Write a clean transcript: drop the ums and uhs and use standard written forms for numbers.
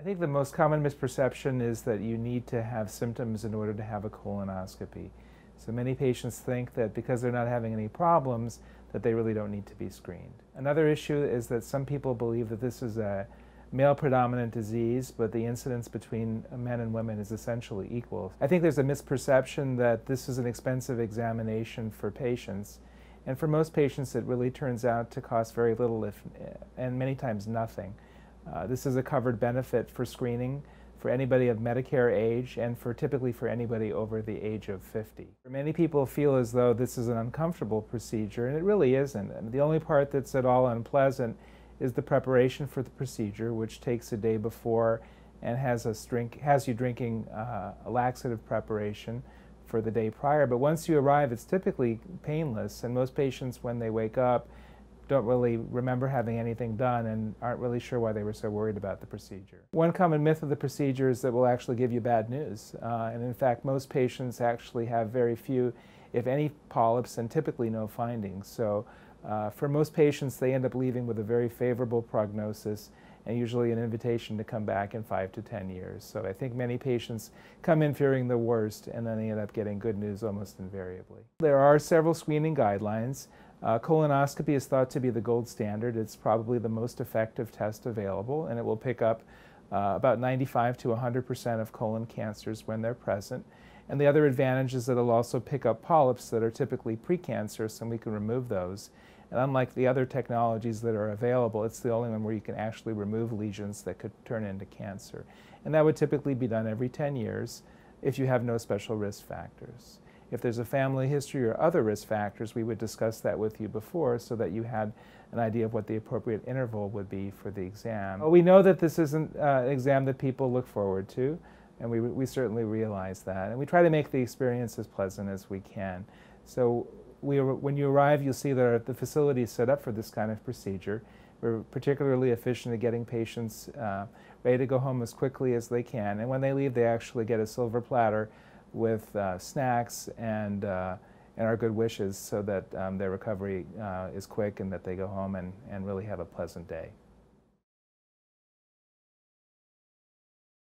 I think the most common misperception is that you need to have symptoms in order to have a colonoscopy. So many patients think that because they're not having any problems, that they really don't need to be screened. Another issue is that some people believe that this is a male-predominant disease, but the incidence between men and women is essentially equal. I think there's a misperception that this is an expensive examination for patients, and for most patients it really turns out to cost very little, and many times nothing. This is a covered benefit for screening for anybody of Medicare age and for typically for anybody over the age of 50. Many people feel as though this is an uncomfortable procedure, and it really isn't. And the only part that's at all unpleasant is the preparation for the procedure, which takes a day before and has you drinking a laxative preparation for the day prior. But once you arrive, it's typically painless, and most patients, when they wake up, don't really remember having anything done and aren't really sure why they were so worried about the procedure. One common myth of the procedure is that we'll actually give you bad news, and in fact most patients actually have very few, if any, polyps and typically no findings. So for most patients, they end up leaving with a very favorable prognosis and usually an invitation to come back in 5 to 10 years. So I think many patients come in fearing the worst, and then they end up getting good news almost invariably. There are several screening guidelines. Colonoscopy is thought to be the gold standard. It's probably the most effective test available, and it will pick up about 95 to 100% of colon cancers when they're present. And the other advantage is that it'll also pick up polyps that are typically precancerous, and we can remove those. And unlike the other technologies that are available, it's the only one where you can actually remove lesions that could turn into cancer. And that would typically be done every 10 years if you have no special risk factors. If there's a family history or other risk factors, we would discuss that with you before so that you had an idea of what the appropriate interval would be for the exam. Well, we know that this isn't an exam that people look forward to. And we certainly realize that. And we try to make the experience as pleasant as we can. So when you arrive, you'll see that the facility is set up for this kind of procedure. We're particularly efficient at getting patients ready to go home as quickly as they can. And when they leave, they actually get a silver platter with snacks and our good wishes so that their recovery is quick and that they go home and really have a pleasant day.